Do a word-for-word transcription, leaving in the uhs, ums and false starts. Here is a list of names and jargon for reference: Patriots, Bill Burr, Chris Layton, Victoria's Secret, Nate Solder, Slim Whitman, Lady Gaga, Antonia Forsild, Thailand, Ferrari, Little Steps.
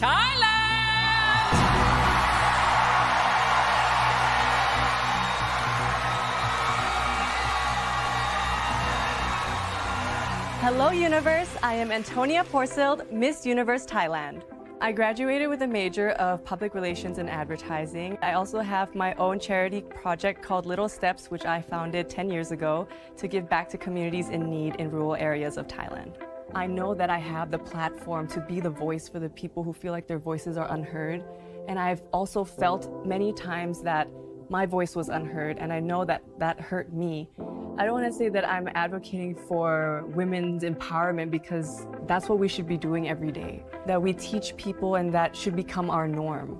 Thailand! Hello, Universe. I am Antonia Forsild, Miss Universe Thailand. I graduated with a major of Public Relations and Advertising. I also have my own charity project called Little Steps, which I founded ten years ago to give back to communities in need in rural areas of Thailand. I know that I have the platform to be the voice for the people who feel like their voices are unheard. And I've also felt many times that my voice was unheard, and I know that that hurt me. I don't want to say that I'm advocating for women's empowerment, because that's what we should be doing every day, that we teach people and that should become our norm.